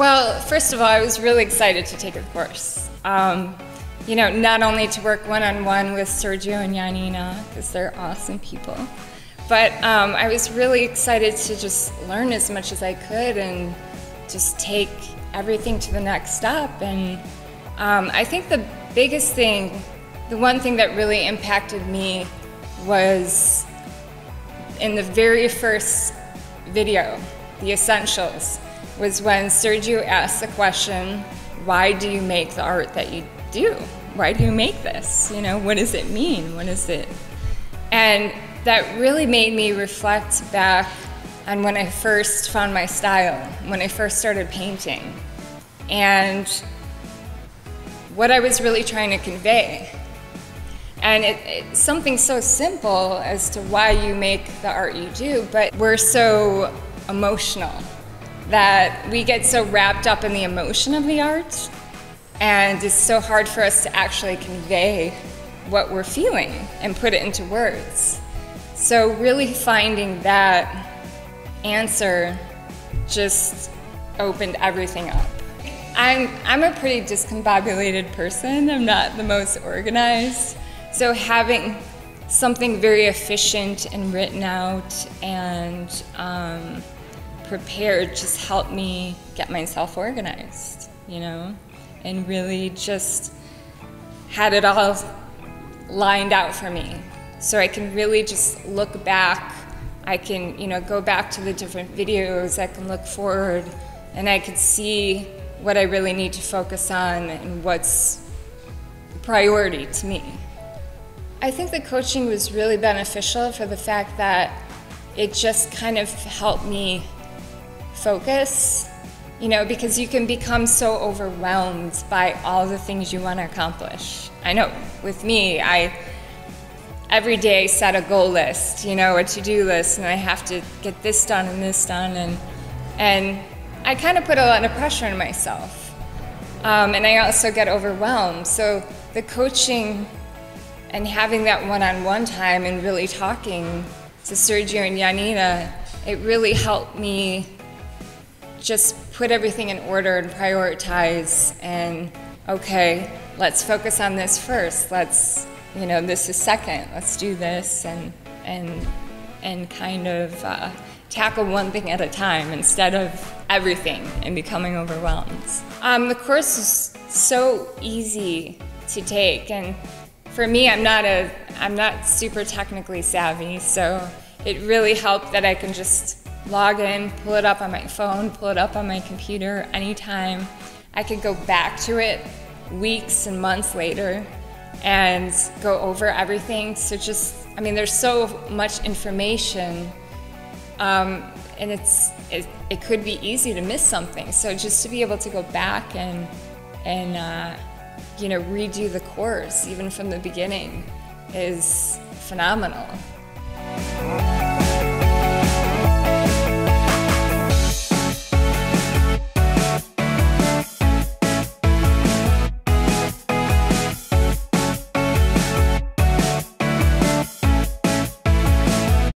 Well, first of all, I was really excited to take a course. You know, not only to work one-on-one with Sergio and Janina, because they're awesome people, but I was really excited to just learn as much as I could and just take everything to the next step. And I think the biggest thing, the one thing that really impacted me was in the very first video, the essentials, was when Sergio asked the question, why do you make the art that you do? Why do you make this? You know, what does it mean? What is it? And that really made me reflect back on when I first found my style, when I first started painting, and what I was really trying to convey. And it's something so simple as to why you make the art you do, but we're so emotional that we get so wrapped up in the emotion of the art, and it's so hard for us to actually convey what we're feeling and put it into words. So really finding that answer just opened everything up. I'm a pretty discombobulated person. I'm not the most organized. So having something very efficient and written out and prepared just helped me get myself organized, you know, and really just had it all lined out for me. So I can really just look back. I can, you know, go back to the different videos, I can look forward, and I can see what I really need to focus on and what's priority to me. I think the coaching was really beneficial for the fact that it just kind of helped me focus, you know, because you can become so overwhelmed by all the things you want to accomplish. I know, with me, every day I set a goal list, you know, a to-do list, and I have to get this done and this done, and I kind of put a lot of pressure on myself. And I also get overwhelmed. So the coaching and having that one-on-one time and really talking to Sergio and Janina, it really helped me just put everything in order and prioritize and, okay, let's focus on this first, let's, you know, this is second, let's do this, and kind of tackle one thing at a time instead of everything and becoming overwhelmed. The course is so easy to take, and for me, I'm not super technically savvy, so it really helped that I can just log in, pull it up on my phone, pull it up on my computer anytime. I could go back to it weeks and months later and go over everything. So just, I mean, there's so much information, and it could be easy to miss something. So just to be able to go back and you know, redo the course even from the beginning is phenomenal.